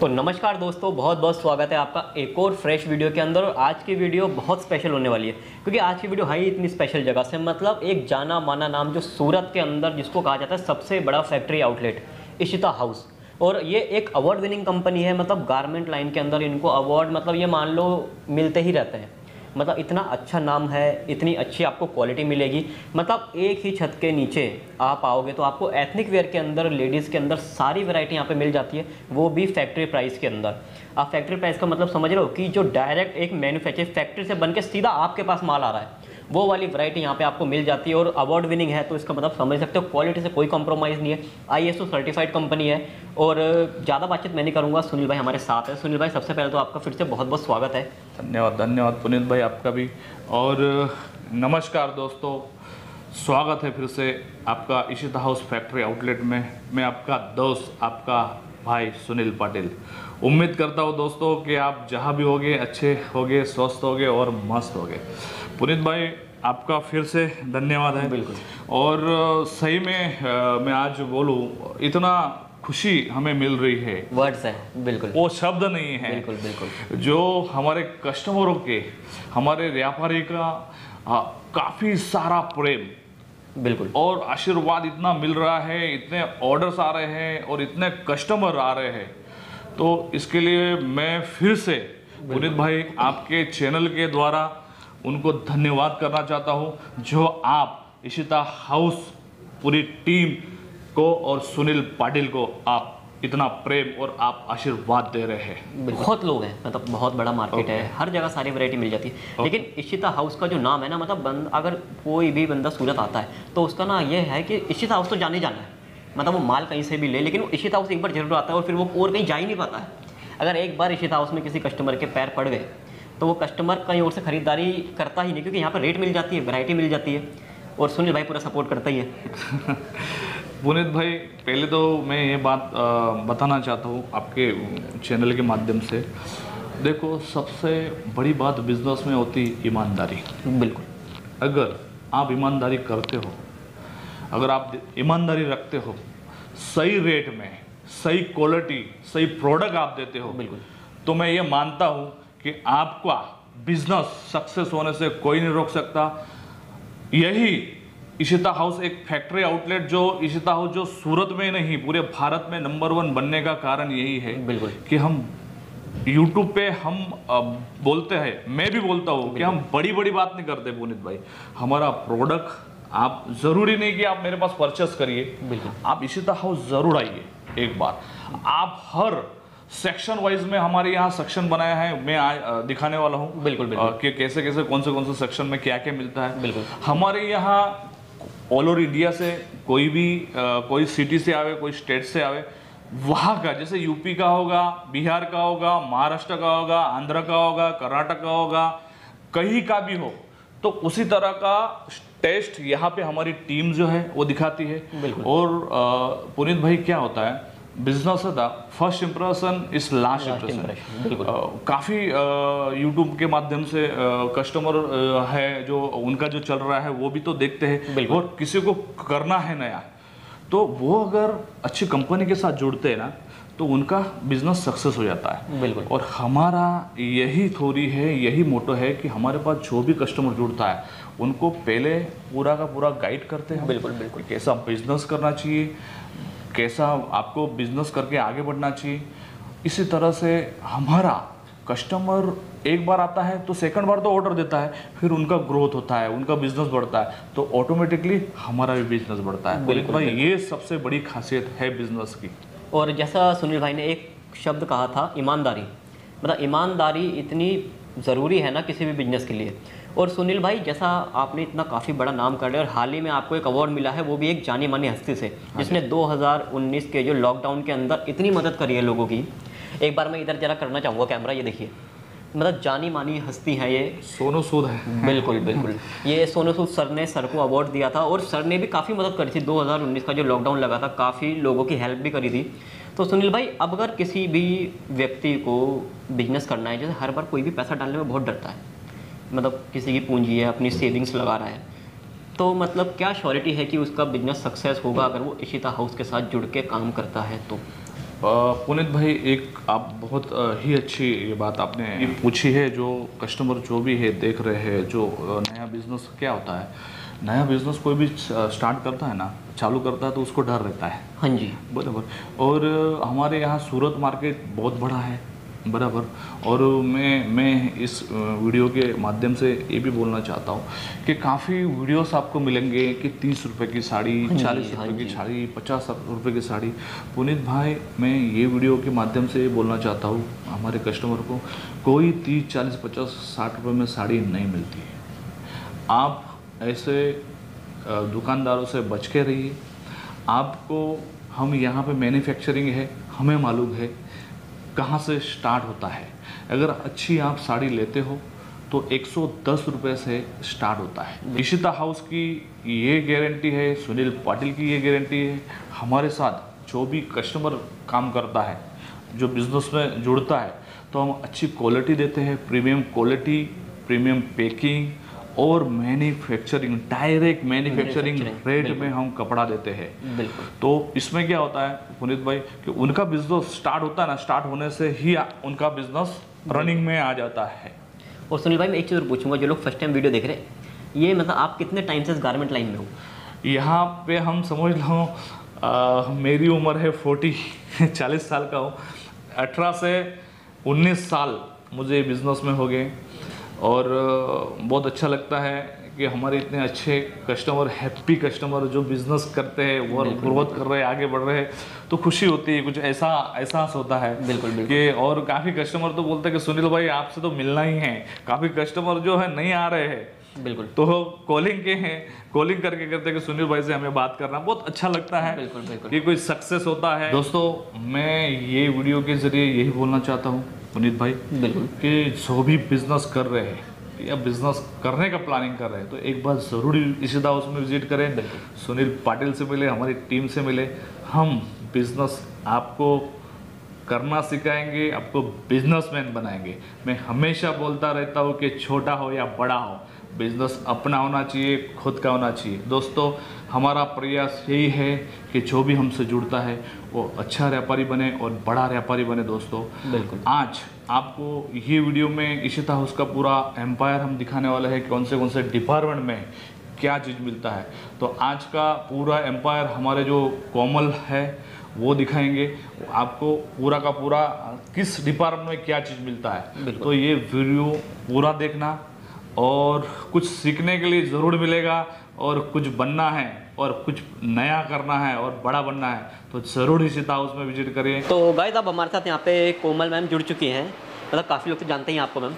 तो नमस्कार दोस्तों, बहुत बहुत स्वागत है आपका एक और फ्रेश वीडियो के अंदर। और आज की वीडियो बहुत स्पेशल होने वाली है क्योंकि आज की वीडियो है ही इतनी स्पेशल जगह से, मतलब एक जाना माना नाम जो सूरत के अंदर जिसको कहा जाता है सबसे बड़ा फैक्ट्री आउटलेट इशिता हाउस। और ये एक अवार्ड विनिंग कंपनी है, मतलब गारमेंट लाइन के अंदर इनको अवार्ड मतलब ये मान लो मिलते ही रहते हैं। मतलब इतना अच्छा नाम है, इतनी अच्छी आपको क्वालिटी मिलेगी, मतलब एक ही छत के नीचे आप आओगे तो आपको एथनिक वेयर के अंदर, लेडीज़ के अंदर सारी वैरायटी यहाँ पे मिल जाती है, वो भी फैक्ट्री प्राइस के अंदर। आप फैक्ट्री प्राइस का मतलब समझ रहे हो कि जो डायरेक्ट एक मैन्युफैक्चर फैक्ट्री से बन के सीधा आपके पास माल आ रहा है, वो वाली वैरायटी यहाँ पे आपको मिल जाती है। और अवार्ड विनिंग है तो इसका मतलब समझ सकते हो क्वालिटी से कोई कॉम्प्रोमाइज़ नहीं है, ISO सर्टिफाइड कंपनी है। और ज़्यादा बातचीत मैं नहीं करूँगा, सुनील भाई हमारे साथ है। सुनील भाई सबसे पहले तो आपका फिर से बहुत बहुत स्वागत है। धन्यवाद पुनीत भाई आपका भी। और नमस्कार दोस्तों, स्वागत है फिर से आपका इशिता हाउस फैक्ट्री आउटलेट में। मैं आपका दोस्त, आपका भाई सुनील पाटिल। उम्मीद करता हूँ दोस्तों कि आप जहाँ भी होगे अच्छे होगे, स्वस्थ होगे और मस्त होगे। पुनीत भाई आपका फिर से धन्यवाद है। बिल्कुल। और सही में मैं आज बोलूँ, इतना खुशी हमें मिल रही है, वर्ड्स है, बिल्कुल वो शब्द नहीं है, बिल्कुल बिल्कुल, जो हमारे कस्टमरों के, हमारे व्यापारी का काफ़ी सारा प्रेम, बिल्कुल, और आशीर्वाद इतना मिल रहा है, इतने ऑर्डर्स आ रहे हैं और इतने कस्टमर आ रहे हैं। तो इसके लिए मैं फिर से पुनीत भाई आपके चैनल के द्वारा उनको धन्यवाद करना चाहता हूं, जो आप इशिता हाउस पूरी टीम को और सुनील पाटिल को आप इतना प्रेम और आप आशीर्वाद दे रहे हैं। बहुत लोग हैं, मतलब बहुत बड़ा मार्केट है, हर जगह सारी वैरायटी मिल जाती है। लेकिन इशिता हाउस का जो नाम है ना, मतलब अगर कोई भी बंदा सूरत आता है तो उसका ना ये है कि इशिता हाउस तो जाने जाना है, मतलब वो माल कहीं से भी ले, लेकिन वो इशिता हाउस एक बार जरूर आता है और फिर वो और कहीं जा ही नहीं पाता है। अगर एक बार इशिता हाउस में किसी कस्टमर के पैर पड़ गए तो वो कस्टमर कहीं और से खरीदारी करता ही नहीं, क्योंकि यहाँ पर रेट मिल जाती है, वैरायटी मिल जाती है। और सुनील भाई पूरा सपोर्ट करता ही है। पुनीत भाई पहले तो मैं ये बात बताना चाहता हूँ आपके चैनल के माध्यम से। देखो, सबसे बड़ी बात बिजनेस में होती ईमानदारी। बिल्कुल, अगर आप ईमानदारी करते हो, अगर आप ईमानदारी रखते हो, सही रेट में सही क्वालिटी सही प्रोडक्ट आप देते हो, बिल्कुल, तो मैं ये मानता हूँ कि आपका बिजनेस सक्सेस होने से कोई नहीं रोक सकता। यही इशिता हाउस एक फैक्ट्री आउटलेट, जो इशिता हाउस जो सूरत में नहीं पूरे भारत में नंबर 1 बनने का कारण यही है, बिल्कुल, कि हम YouTube पे हम बोलते हैं, मैं भी बोलता हूँ कि हम बड़ी बड़ी बात नहीं करते। पुनीत भाई हमारा प्रोडक्ट, आप जरूरी नहीं कि आप मेरे पास परचेस करिए, आप इशिता हाउस जरूर आइए एक बार। आप हर सेक्शन वाइज में हमारे यहाँ सेक्शन बनाया है, मैं आज दिखाने वाला हूँ, बिल्कुल, बिल्कुल, कि कैसे कैसे कौन से सेक्शन में क्या क्या मिलता है। बिल्कुल, हमारे यहाँ ऑल ओवर इंडिया से कोई भी कोई सिटी से आवे, कोई स्टेट से आवे, वहाँ का, जैसे यूपी का होगा, बिहार का होगा, महाराष्ट्र का होगा, आंध्र का होगा, कर्नाटक का होगा, कहीं का भी हो, तो उसी तरह का टेस्ट यहाँ पे हमारी टीम जो है वो दिखाती है। और पुनीत भाई क्या होता है बिजनेस था, first impression is last impression. काफ़ी यूट्यूब के माध्यम से कस्टमर है जो उनका जो चल रहा है वो भी तो देखते हैं, और किसी को करना है नया, तो वो अगर अच्छी कंपनी के साथ जुड़ते हैं ना तो उनका बिजनेस सक्सेस हो जाता है। बिल्कुल, और हमारा यही थोड़ी है, यही मोटो है कि हमारे पास जो भी कस्टमर जुड़ता है उनको पहले पूरा का पूरा गाइड करते हैं। बिल्कुल बिल्कुल, कैसा बिजनेस करना चाहिए, कैसा आपको बिजनेस करके आगे बढ़ना चाहिए। इसी तरह से हमारा कस्टमर एक बार आता है तो सेकंड बार तो ऑर्डर देता है, फिर उनका ग्रोथ होता है, उनका बिजनेस बढ़ता है, तो ऑटोमेटिकली हमारा भी बिजनेस बढ़ता है। बिल्कुल भाई, ये सबसे बड़ी खासियत है बिजनेस की। और जैसा सुनील भाई ने एक शब्द कहा था, ईमानदारी, मतलब ईमानदारी इतनी ज़रूरी है ना किसी भी बिजनेस के लिए। और सुनील भाई जैसा आपने इतना काफ़ी बड़ा नाम कर लिया, और हाल ही में आपको एक अवार्ड मिला है, वो भी एक जानी मानी हस्ती से, जिसने 2019 के जो लॉकडाउन के अंदर इतनी मदद करी है लोगों की। एक बार मैं इधर जरा करना चाहूँगा कैमरा, ये देखिए, मतलब जानी मानी हस्ती है ये, सोनू सूद है। बिल्कुल बिल्कुल, ये सोनू सूद सर ने, सर को अवार्ड दिया था, और सर ने भी काफ़ी मदद करी थी 2019 का जो लॉकडाउन लगा था, काफ़ी लोगों की हेल्प भी करी थी। तो सुनील भाई अब अगर किसी भी व्यक्ति को बिजनेस करना है, जैसे हर बार कोई भी पैसा डालने में बहुत डरता है, मतलब किसी की पूंजी है, अपनी सेविंग्स लगा रहा है, तो मतलब क्या श्योरिटी है कि उसका बिजनेस सक्सेस होगा अगर वो इशिता हाउस के साथ जुड़ के काम करता है तो? पुनीत भाई, एक आप बहुत ही अच्छी ये बात आपने पूछी है, जो कस्टमर जो भी है देख रहे हैं, जो नया बिजनेस क्या होता है, नया बिजनेस कोई भी स्टार्ट करता है ना, चालू करता है तो उसको डर रहता है। हाँ जी बराबर। और हमारे यहाँ सूरत मार्केट बहुत बड़ा है, बराबर। और मैं इस वीडियो के माध्यम से ये भी बोलना चाहता हूँ कि काफ़ी वीडियोस आपको मिलेंगे कि 30 रुपये की साड़ी, 40 रुपये की साड़ी, 50 रुपये की साड़ी। पुनीत भाई, मैं ये वीडियो के माध्यम से ये बोलना चाहता हूँ हमारे कस्टमर को, कोई 30, 40, 50, 60 रुपये में साड़ी नहीं मिलती है। आप ऐसे दुकानदारों से बच के रहिए। आपको, हम यहाँ पर मैन्युफैक्चरिंग है, हमें मालूम है कहाँ से स्टार्ट होता है। अगर अच्छी आप साड़ी लेते हो तो 110 रुपये से स्टार्ट होता है। इशिता हाउस की ये गारंटी है, सुनील पाटिल की ये गारंटी है। हमारे साथ जो भी कस्टमर काम करता है, जो बिज़नेस में जुड़ता है, तो हम अच्छी क्वालिटी देते हैं, प्रीमियम क्वालिटी, प्रीमियम पैकिंग और मैन्युफैक्चरिंग, डायरेक्ट मैन्युफैक्चरिंग रेट में हम कपड़ा देते हैं। बिल्कुल। तो इसमें क्या होता है पुनीत भाई कि उनका बिजनेस स्टार्ट होता है ना, स्टार्ट होने से ही उनका बिजनेस रनिंग में आ जाता है। और सुनील भाई, मैं एक चीज़ और पूछूंगा, जो लोग फर्स्ट टाइम वीडियो देख रहे हैं, ये मतलब आप कितने टाइम से गारमेंट लाइन में हो? यहाँ पे हम समझ लो, मेरी उम्र है 40 साल का हूँ, 18 से 19 साल मुझे बिजनेस में हो गए। और बहुत अच्छा लगता है कि हमारे इतने अच्छे कस्टमर, हैप्पी कस्टमर जो बिज़नेस करते हैं, वो ग्रोथ कर रहे हैं, आगे बढ़ रहे हैं, तो खुशी होती है, कुछ ऐसा एहसास होता है। बिल्कुल कि और काफ़ी कस्टमर तो बोलते हैं कि सुनील भाई आपसे तो मिलना ही है। काफ़ी कस्टमर जो है नहीं आ रहे हैं, बिल्कुल, तो कॉलिंग के हैं, कॉलिंग करके कहते हैं कि सुनील भाई से हमें बात करना। बहुत अच्छा लगता है। बिल्कुल बिल्कुल, ये कोई सक्सेस होता है। दोस्तों, मैं ये वीडियो के जरिए यही बोलना चाहता हूँ पुनीत भाई, बिल्कुल, कि जो भी बिजनेस कर रहे हैं या बिजनेस करने का प्लानिंग कर रहे हैं, तो एक बार ज़रूर इशिता हाउस में विजिट करें, सुनील पाटिल से मिले, हमारी टीम से मिले। हम बिजनेस आपको करना सिखाएंगे, आपको बिजनेसमैन बनाएंगे। मैं हमेशा बोलता रहता हूँ कि छोटा हो या बड़ा हो, बिजनेस अपना होना चाहिए, खुद का होना चाहिए। दोस्तों, हमारा प्रयास यही है कि जो भी हमसे जुड़ता है वो अच्छा व्यापारी बने और बड़ा व्यापारी बने। दोस्तों, बिल्कुल, आज आपको ये वीडियो में इशिता हाउस का पूरा एम्पायर हम दिखाने वाले हैं, कौन से डिपार्टमेंट में क्या चीज़ मिलता है। तो आज का पूरा एम्पायर हमारे जो कोमल है वो दिखाएंगे आपको, पूरा का पूरा किस डिपार्टमेंट में क्या चीज़ मिलता है। तो ये वीडियो पूरा देखना और कुछ सीखने के लिए ज़रूर मिलेगा। और कुछ बनना है और कुछ नया करना है और बड़ा बनना है तो ज़रूर इशिता हाउस में विजिट करिए। तो गाइस, आप हमारे साथ यहाँ पे कोमल मैम जुड़ चुकी हैं, मतलब काफ़ी लोग तो जानते हैं आपको मैम।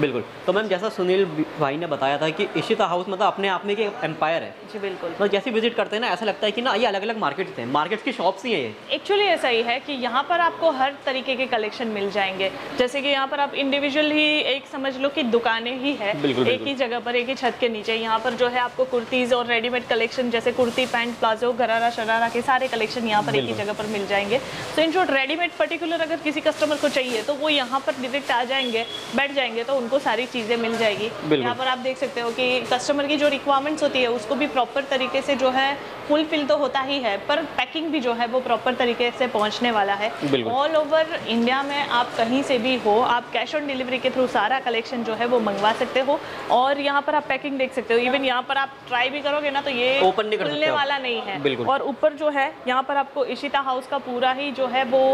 बिल्कुल। तो मैम, जैसा सुनील भाई ने बताया था कि इशिता हाउस मतलब अपने आप में एक एम्पायर है। जी बिल्कुल। मतलब जैसे विजिट करते हैं ना, ऐसा लगता है कि ना ये अलग अलग मार्केट्स हैं, मार्केट्स की शॉप्स ही है ये। एक्चुअली ऐसा ही है कि यहाँ पर आपको हर तरीके के कलेक्शन मिल जाएंगे। जैसे कि यहाँ पर आप इंडिविजुअल ही एक समझ लो कि दुकानें ही है, एक ही जगह पर, एक ही छत के नीचे। यहाँ पर जो है आपको कुर्तीज़ और रेडीमेड कलेक्शन, जैसे कुर्ती, पैंट, प्लाजो, गरारा शरारा के सारे कलेक्शन यहाँ पर एक ही जगह पर मिल जाएंगे। तो इन शॉर्ट, रेडीमेड पर्टिकुलर अगर किसी कस्टमर को चाहिए तो वो यहाँ पर डायरेक्ट आ जाएंगे, बैठ जाएंगे, तो उनको सारी चीज़ें मिल जाएगी। यहाँ पर आप देख सकते हो कि कस्टमर की जो रिक्वायरमेंट्स होती है उसको भी प्रॉपर तरीके से जो है फुलफिल तो होता ही है, पर पैकिंग भी जो है वो प्रॉपर तरीके से पहुंचने वाला है। ऑल ओवर इंडिया में आप कहीं से भी हो, आप कैश ऑन डिलीवरी के थ्रू सारा कलेक्शन जो है वो मंगवा सकते हो। और यहाँ पर आप पैकिंग देख सकते हो, इवन यहाँ पर आप ट्राई भी करोगे ना तो ये ओपन खुलने वाला नहीं है। और ऊपर जो है यहाँ पर आपको इशिता हाउस का पूरा ही जो है वो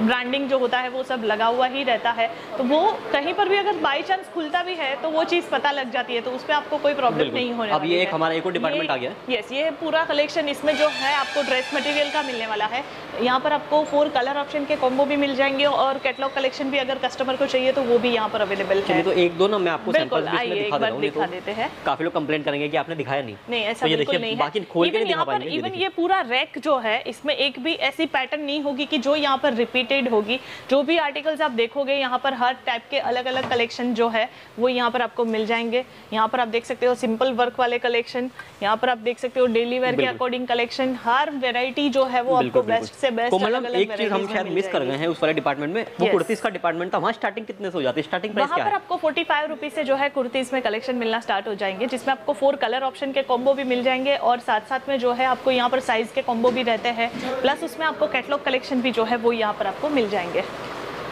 ब्रांडिंग जो होता है वो सब लगा हुआ ही रहता है। तो वो कहीं पर भी अगर बाई चांस खुलता भी है तो वो चीज़ पता लग जाती है, तो उसमें आपको कोई प्रॉब्लम नहीं होने वाली। अब ये एक हमारा एक डिपार्टमेंट आ गया। यस, ये पूरा कलेक्शन इसमें जो है आपको ड्रेस मटेरियल का मिलने वाला है। यहाँ पर आपको 4 कलर ऑप्शन के कॉम्बो भी मिल जाएंगे और कैटलॉग कलेक्शन भी अगर कस्टमर को चाहिए तो वो भी यहाँ पर अवेलेबल है। तो एक दो ना मैं आपको सैंपल दिखा देते हैं, काफी लोग कंप्लेंट करेंगे कि आपने दिखाया नहीं, ऐसा बिल्कुल नहीं है। बाकी खोल के दिखा पाएंगे। इवन ये पूरा रैक जो है इसमें एक भी ऐसी पैटर्न नहीं होगी कि जो यहाँ पर रिपीटेड होगी। जो भी आर्टिकल्स आप देखोगे यहाँ पर हर टाइप के अलग अलग कलेक्शन जो है वो यहाँ पर आपको मिल जाएंगे। यहाँ पर आप देख सकते हो सिंपल वर्क वाले कलेक्शन, यहाँ पर आप देख सकते हो डेली वेयर के अकॉर्डिंग कलेक्शन, हर वेराइटी जो है वो आपको बेस्ट सबसे बेस्ट। कोमल हम एक चीज हम शायद मिस कर गए हैं उस वाले डिपार्टमेंट में, वो कुर्तीज का डिपार्टमेंट था, वहाँ स्टार्टिंग कितने से हो जाती है? स्टार्टिंग प्राइस क्या है? आपको 45 रुपीज से जो है कुर्तीज में कलेक्शन मिलना स्टार्ट हो जाएंगे, जिसमें आपको 4 कलर ऑप्शन के कॉम्बो भी मिल जाएंगे और साथ साथ में जो है आपको यहाँ पर साइज के कॉम्बो भी रहते हैं, प्लस उसमें आपको कैटलॉग कलेक्शन भी जो है वो यहाँ पर आपको मिल जाएंगे।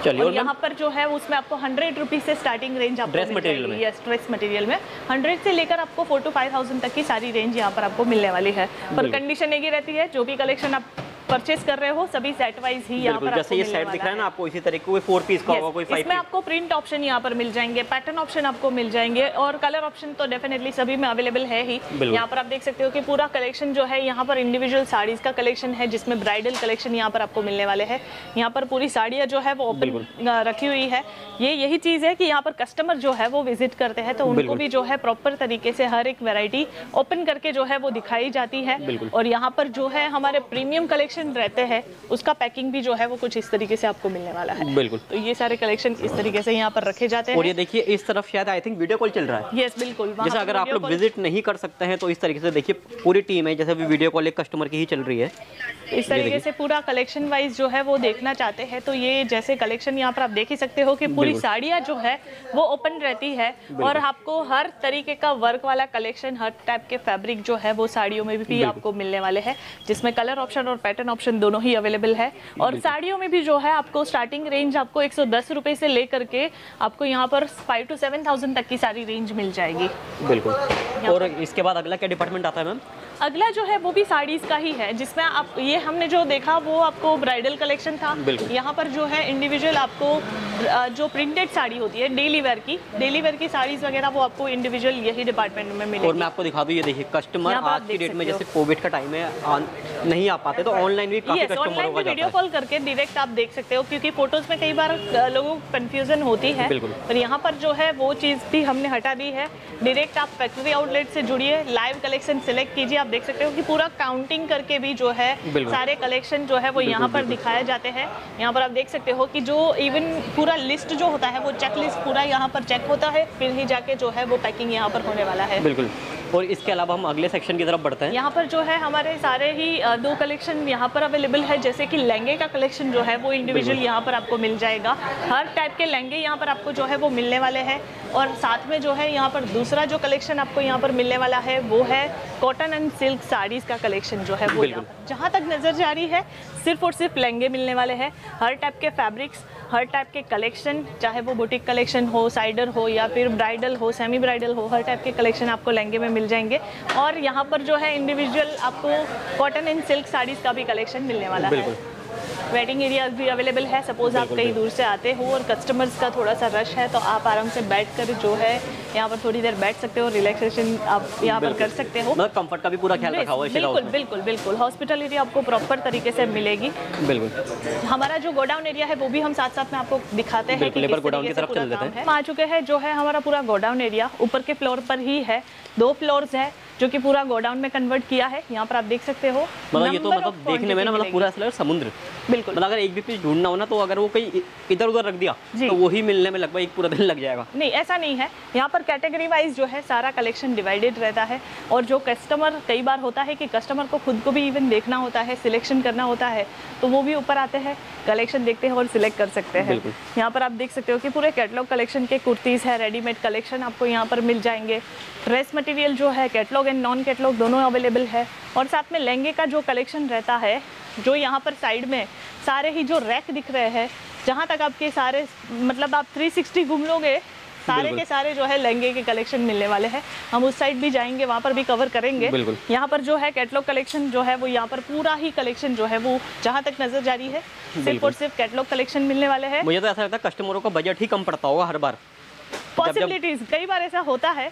चलिए, और यहाँ पर जो है उसमें आपको 100 रुपीज से स्टार्टिंग रेंज आपको ड्रेस मटेरियल में, ड्रेस मटेरियल में 100 से लेकर आपको 4 to 5,000 तक की सारी रेंज यहाँ पर आपको मिलने वाली है। पर कंडीशन एक ही रहती है, जो भी कलेक्शन आप परचेस कर रहे हो सभी सेट वाइज ही यहाँ पर जैसे ये सेट दिख रहा है ना आपको, इसी तरीके कोई 4 पीस का होगा, कोई 5 पीस, इसमें आपको प्रिंट ऑप्शन यहाँ पर मिल जाएंगे, पैटर्न ऑप्शन आपको मिल जाएंगे और कलर ऑप्शन तो डेफिनेटली सभी में अवेलेबल है ही। यहाँ पर आप देख सकते हो कि पूरा कलेक्शन जो है यहाँ पर इंडिविजुअल साड़ीज का कलेक्शन है, जिसमें ब्राइडल कलेक्शन यहाँ पर आपको मिलने वाले है। यहाँ पर पूरी साड़ियाँ जो है वो ओपन रखी हुई है। ये यही चीज़ है कि यहाँ पर कस्टमर जो है वो विजिट करते हैं तो उनको भी जो है प्रॉपर तरीके से हर एक वेराइटी ओपन करके जो है वो दिखाई जाती है। और यहाँ पर जो है हमारे प्रीमियम कलेक्शन रहते हैं, उसका पैकिंग भी जो है वो कुछ इस तरीके से आपको मिलने वाला है। बिल्कुल, तो ये सारे कलेक्शन इस तरीके से यहाँ पर रखे जाते हैं। और ये देखिए इस तरफ शायद आई थिंक वीडियो कॉल चल रहा है। यस बिल्कुल, जैसे अगर आप लोग विजिट नहीं कर सकते हैं तो इस तरीके से देखिए पूरी टीम है, जैसे अभी वीडियो कॉल एक कस्टमर की ही चल रही है। इस तरीके से पूरा कलेक्शन वाइज जो है वो देखना चाहते हैं तो ये जैसे कलेक्शन यहाँ पर आप देख ही सकते हो कि पूरी साड़ियाँ जो है वो ओपन रहती है और आपको हर तरीके का वर्क वाला कलेक्शन, हर टाइप के फैब्रिक जो है वो साड़ियों में भी आपको मिलने वाले हैं, जिसमें कलर ऑप्शन और पैटर्न ऑप्शन दोनों ही अवेलेबल है। और साड़ियों में भी जो है आपको स्टार्टिंग रेंज आपको 110 रुपए से लेकर के आपको यहाँ पर 5 to 7,000 तक की सारी रेंज मिल जाएगी। बिल्कुल, और इसके बाद अगला क्या डिपार्टमेंट आता है मैम? अगला जो है वो भी साड़ीज़ का ही है, जिसमें आप ये हमने जो देखा वो आपको ब्राइडल कलेक्शन था। यहाँ पर जो है इंडिविजुअल आपको जो प्रिंटेड साड़ी होती है डेली वेयर की साड़ीज़ वगैरह वो आपको इंडिविजुअल यही डिपार्टमेंट में मिलेगी। और मैं आपको दिखा दूँ, ये देखिए कस्टमर आज की डेट में जैसे कोविड का टाइम है नहीं आ पाते तो ऑनलाइन भी वीडियो कॉल करके डायरेक्ट आप देख सकते हो, क्योंकि फोटोज़ में कई बार लोगों को कन्फ्यूज़न होती है। और यहाँ पर जो है वो चीज़ भी हमने हटा दी है, डायरेक्ट आप फैक्ट्री आउटलेट से जुड़िए, लाइव कलेक्शन सेलेक्ट कीजिए। आप देख सकते हो कि पूरा काउंटिंग करके भी जो है सारे कलेक्शन जो है वो यहाँ पर दिखाए जाते हैं। यहाँ पर आप देख सकते हो कि जो इवन पूरा लिस्ट जो होता है वो चेक लिस्ट पूरा यहाँ पर चेक होता है, फिर ही जाके जो है वो पैकिंग यहाँ पर होने वाला है। बिल्कुल, और इसके अलावा हम अगले सेक्शन की तरफ बढ़ते हैं। यहाँ पर जो है हमारे सारे ही 2 कलेक्शन यहाँ पर अवेलेबल है, जैसे कि लहंगे का कलेक्शन जो है वो इंडिविजुअल यहाँ पर आपको मिल जाएगा। हर टाइप के लहंगे यहाँ पर आपको जो है वो मिलने वाले हैं। और साथ में जो है यहाँ पर दूसरा जो कलेक्शन आपको यहाँ पर मिलने वाला है वो है कॉटन एंड सिल्क साड़ीज़ का कलेक्शन जो है वो जहाँ तक नज़र जा रही है सिर्फ और सिर्फ लहंगे मिलने वाले हैं। हर टाइप के फैब्रिक्स, हर टाइप के कलेक्शन, चाहे वो बुटीक कलेक्शन हो, साइडर हो या फिर ब्राइडल हो, सेमी ब्राइडल हो, हर टाइप के कलेक्शन आपको लहंगे में मिल जाएंगे। और यहाँ पर जो है इंडिविजुअल आपको कॉटन एंड सिल्क साड़ीज़ का भी कलेक्शन मिलने वाला है। वेडिंग एरियाज भी अवेलेबल है। सपोज़ आप कहीं दूर से आते हो और कस्टमर्स का थोड़ा सा रश है तो आप आराम से बैठकर जो है यहाँ पर थोड़ी देर बैठ सकते हो, रिलैक्सेशन आप यहाँ पर कर सकते हो। मतलब कंफर्ट का भी पूरा ख्याल रखा हुआ है। बिल्कुल बिल्कुल बिल्कुल, हॉस्पिटैलिटी आपको प्रॉपर तरीके से मिलेगी। बिल्कुल, हमारा जो गोडाउन एरिया है वो भी हम साथ साथ में आपको दिखाते हैं। लेबर गोडाउन की तरफ चल देते हैं। आ चुके हैं जो है हमारा पूरा गोडाउन एरिया, ऊपर के फ्लोर पर ही है, 2 फ्लोर्स है जो कि पूरा गोडाउन में कन्वर्ट किया है। यहाँ पर आप देख सकते हो, मतलब ये तो मतलब देखने में ना मतलब पूरा असलर समुद्र। बिल्कुल, मतलब अगर एक भी पीस ढूंढना हो ना तो अगर वो कहीं इधर उधर रख दिया तो वो ही मिलने में लगभग एक पूरा दिन लग जाएगा। नहीं, ऐसा नहीं है। यहाँ पर कैटेगरी वाइज जो है सारा कलेक्शन डिवाइडेड रहता है। और जो कस्टमर कई बार होता है कि कस्टमर को खुद को भी इवन देखना होता है, सिलेक्शन करना होता है, तो वो भी ऊपर आते हैं, कलेक्शन देखते हैं और सिलेक्ट कर सकते हैं। यहाँ पर आप देख सकते हो कि पूरे कैटलॉग कलेक्शन के कुर्तीज़ है, रेडीमेड कलेक्शन आपको यहाँ पर मिल जाएंगे। ड्रेस मटेरियल जो है कैटलॉग एंड नॉन कैटलॉग दोनों अवेलेबल है। और साथ में लहंगे का जो कलेक्शन रहता है, जो यहाँ पर साइड में सारे ही जो रैक दिख रहे हैं, जहाँ तक आपके सारे मतलब आप 360 घूम लोगे, सारे के सारे जो है लहंगे के कलेक्शन मिलने वाले हैं। हम उस साइड भी जाएंगे, वहाँ पर भी कवर करेंगे। यहाँ पर जो है कैटलॉग कलेक्शन जो है वो यहाँ पर पूरा ही कलेक्शन जो है वो जहाँ तक नजर जा रही है सिर्फ और सिर्फ कैटलॉग कलेक्शन मिलने वाले हैं। मुझे तो ऐसा लगता है कस्टमरों का बजट ही कम पड़ता होगा हर बार। पॉसिबिलिटीज कई बार ऐसा होता है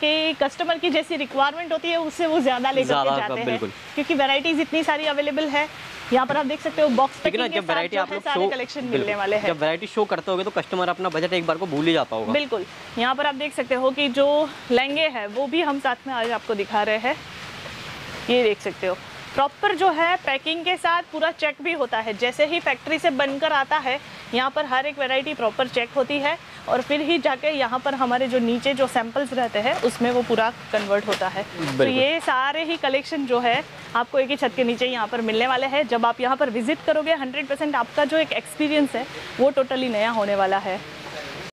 कि कस्टमर की जैसी रिक्वायरमेंट होती है उससे वो ज़्यादा लेकर जाते हैं, क्योंकि वैराइटीज इतनी सारी अवेलेबल है। यहाँ पर आप देख सकते हो बॉक्स पैकिंग के साथ जो है सारे कलेक्शन मिलने वाले हैं। जब वैरायटी शो करते होगे तो कस्टमर अपना बजट एक बार को भूल ही जाता होगा। बिल्कुल, यहाँ पर आप देख सकते हो कि जो लहंगे हैं वो भी हम साथ में आज आपको दिखा रहे हैं। ये देख सकते हो प्रॉपर जो है पैकिंग के साथ पूरा चेक भी होता है, जैसे ही फैक्ट्री से बनकर आता है यहाँ पर हर एक वैरायटी प्रॉपर चेक होती है। और फिर ही जाके यहाँ पर हमारे जो नीचे जो सैम्पल्स रहते हैं उसमें वो पूरा कन्वर्ट होता है। तो ये सारे ही कलेक्शन जो है आपको एक ही छत के नीचे यहाँ पर मिलने वाले हैं। जब आप यहाँ पर विजिट करोगे 100% आपका जो एक एक्सपीरियंस है वो टोटली नया होने वाला है।